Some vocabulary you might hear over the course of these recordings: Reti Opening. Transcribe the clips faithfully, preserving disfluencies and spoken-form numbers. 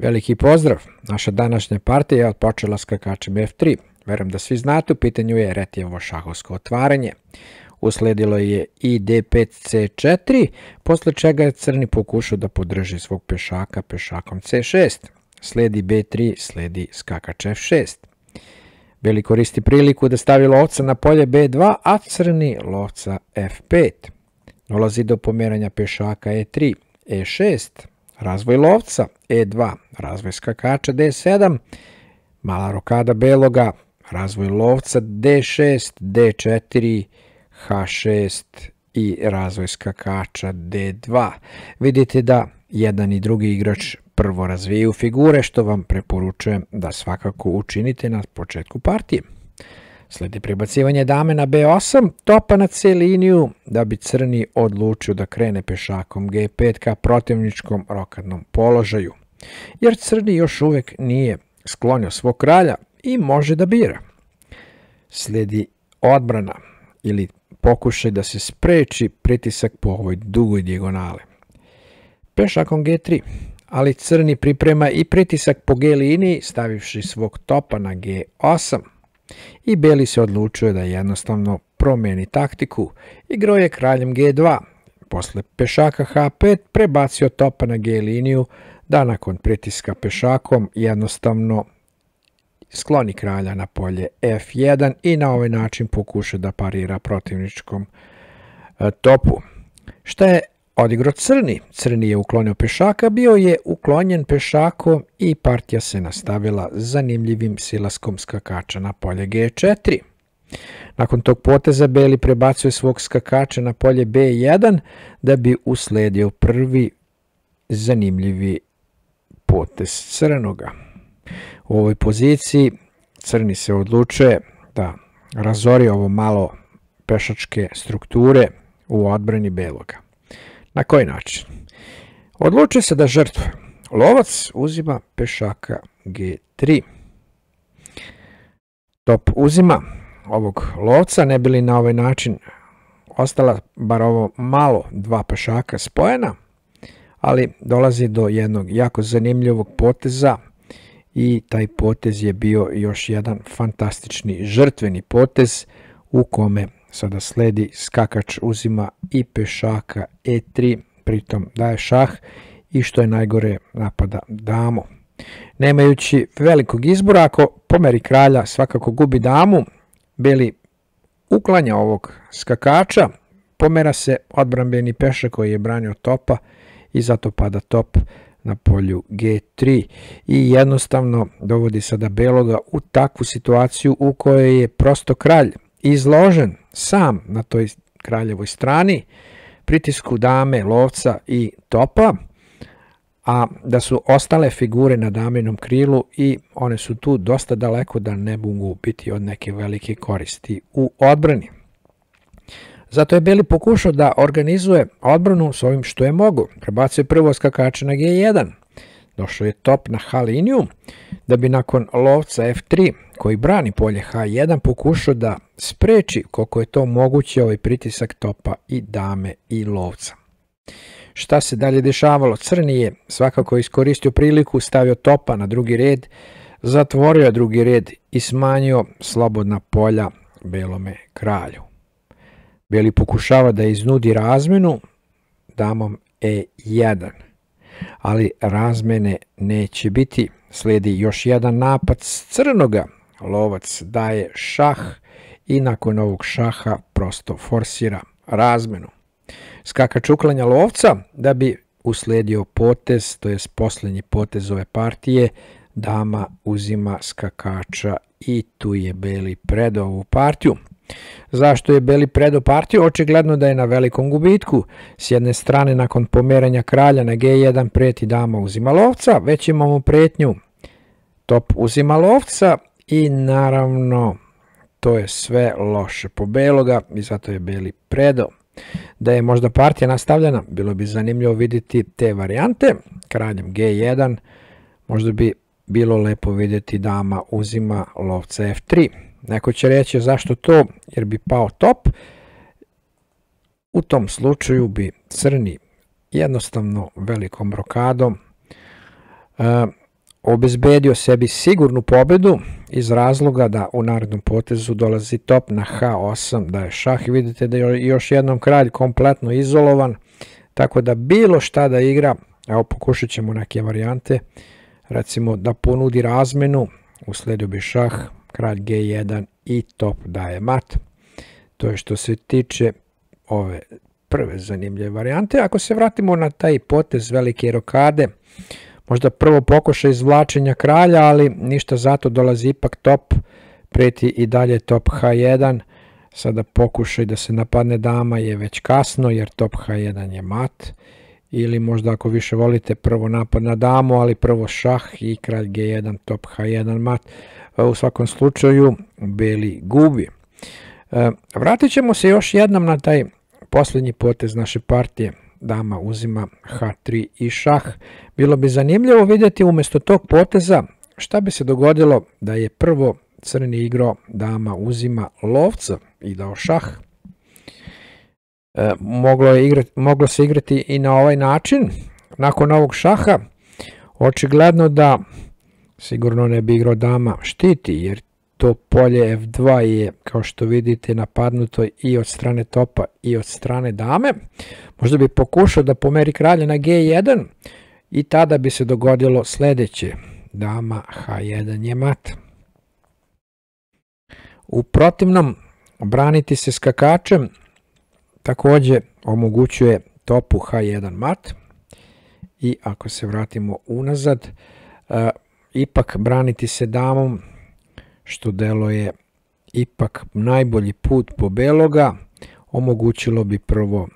Veliki pozdrav, naša današnja partija je otpočela skakačem ef tri. Verujem da svi znate, u pitanju je Retijevo šahovsko otvaranje. Usledilo je i de pet ce četiri, posle čega je crni pokušao da podrži svog pešaka pešakom ce šest. Sledi be tri, sledi skakač ef šest. Beli koristi priliku da stavi lovca na polje be dva, a crni lovca ef pet. Dolazi do pomeranja pešaka e tri, e šest, razvoj lovca, e dva, razvoj skakača de sedam, mala rokada beloga, razvoj lovca de šest, de četiri, ha šest i razvoj skakača de dva. Vidite da jedan i drugi igrač prvo razviju figure, što vam preporučujem da svakako učinite na početku partije. Sledi prebacivanje dame na be osam, topa na C liniju, da bi crni odlučio da krene pešakom ge pet ka protivničkom rokadnom položaju, jer crni još uvek nije sklonio svog kralja i može da bira. Sledi odbrana ili pokušaj da se spreči pritisak po ovoj dugoj dijagonali. Pešakom ge tri, ali crni priprema i pritisak po G liniji stavivši svog topa na ge osam. I beli se odlučuje da jednostavno promeni taktiku. Igrao je kraljem ge dva, posle pešaka ha pet prebacio topa na G liniju da nakon pritiska pešakom jednostavno skloni kralja na polje ef jedan i na ovaj način pokuša da parira protivničkom topu. Šta je odigrao crni? Crni je uklonio pešaka, bio je uklonjen pešakom i partija se nastavila zanimljivim silaskom skakača na polje ge četiri. Nakon tog poteza beli prebacuje svog skakača na polje be jedan da bi usledio prvi zanimljivi potez crnoga. U ovoj poziciji crni se odlučuje da razori ovo malo pešačke strukture u odbrani beloga. Na koji način? Odlučuje se da žrtvuje. Lovac uzima pešaka ge tri. Top uzima ovog lovca, ne bi li na ovaj način ostala bar ovo malo dva pešaka spojena, ali dolazi do jednog jako zanimljivog poteza i taj potez je bio još jedan fantastični žrtveni potez u kome sada sledi skakač uzima i pešaka e tri, pritom daje šah i što je najgore napada damu. Nemajući velikog izbora, ako pomeri kralja svakako gubi damu, beli uklanja ovog skakača, pomera se odbrambeni pešak koji je branio topa i zato pada top na polju ge tri i jednostavno dovodi sada beloga u takvu situaciju u kojoj je prosto kralj izložen sam na toj kraljevoj strani pritisku dame, lovca i topa, a da su ostale figure na daminom krilu i one su tu dosta daleko da ne mogu biti od neke velike koristi u odbrani. Zato je beli pokušao da organizuje odbranu s ovim što je mogo. Prebacio je prvo skakače na ge jedan, došao je top na ha liniju, da bi nakon lovca ef tri koji brani polje ha jedan pokušao da spreči koliko je to moguće ovaj pritisak topa i dame i lovca. Šta se dalje dešavalo? Crni je svakako iskoristio priliku, stavio topa na drugi red, zatvorio je drugi red i smanjio slobodna polja belome kralju. Beli pokušava da iznudi razmenu damom e jedan, ali razmene neće biti. Sledi još jedan napad crnoga, lovac daje šah i nakon ovog šaha prosto forsira razmenu. Skakač uklanja lovca da bi usledio potez, to je poslednji potez ove partije, dama uzima skakača i tu je beli predao ovu partiju. Zašto je beli predao partiju? Očigledno da je na velikom gubitku. S jedne strane, nakon pomeranja kralja na ge jedan preti dama uzima lovca, već imamo pretnju top uzima lovca i naravno to je sve loše po beloga i zato je beli predao. Da je možda partija nastavljena, bilo bi zanimljivo vidjeti te varijante. Kraljem ge jedan možda bi bilo lepo vidjeti dama uzima lovca ef tri. Neko će reći zašto to, jer bi pao top. U tom slučaju bi crni jednostavno velikom rokadom obezbedio sebi sigurnu pobedu iz razloga da u narednom potezu dolazi top na ha osam, da je šah i vidite da je još jednom kralj kompletno izolovan, tako da bilo šta da igra, evo pokušat ćemo neke varijante, recimo da ponudi razmenu, usledio bi šah, kralj ge jedan i top daje mat. To je što se tiče ove prve zanimljive varijante. Ako se vratimo na taj potez velike rokade, možda prvo pokušaj izvlačenja kralja, ali ništa, zato dolazi ipak top, preti i dalje top ha jedan, sada pokušaj da se napadne dama je već kasno jer top ha jedan je mat, ili možda ako više volite prvo napad na damu, ali prvo šah i kralj ge jedan, top ha jedan mat, u svakom slučaju beli gubi. Vratit ćemo se još jednom na taj posljednji potez naše partije, dama uzima ha tri i šah. Bilo bi zanimljivo vidjeti umjesto tog poteza šta bi se dogodilo da je prvo crni igrao dama uzima lovca i dao šah. E, moglo, je igrati, moglo se igrati i na ovaj način. Nakon ovog šaha očigledno da sigurno ne bi igrao dama štiti, jer to polje ef dva je, kao što vidite, napadnuto i od strane topa i od strane dame. Možda bi pokušao da pomeri kralja na ge jedan i tada bi se dogodilo sljedeće. Dama ha jedan je mat. U protivnom, braniti se skakačem također omogućuje topu ha jedan mat. I ako se vratimo unazad, ipak braniti se damom, što deluje ipak najbolji put po beloga, omogućilo bi prvo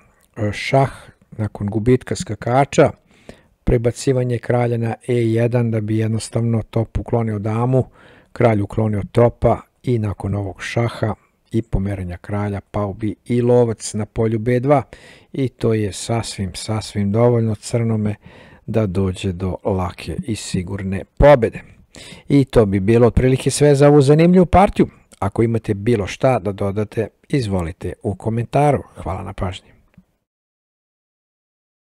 šah nakon gubitka skakača, prebacivanje kralja na e jedan da bi jednostavno top uklonio damu, kralj uklonio topa i nakon ovog šaha i pomeranja kralja pao bi i lovac na polju be dva i to je sasvim, sasvim dovoljno crnome da dođe do lake i sigurne pobjede. I to bi bilo otprilike sve za ovu zanimljivu partiju. Ako imate bilo šta da dodate, izvolite u komentaru. Hvala na pažnji.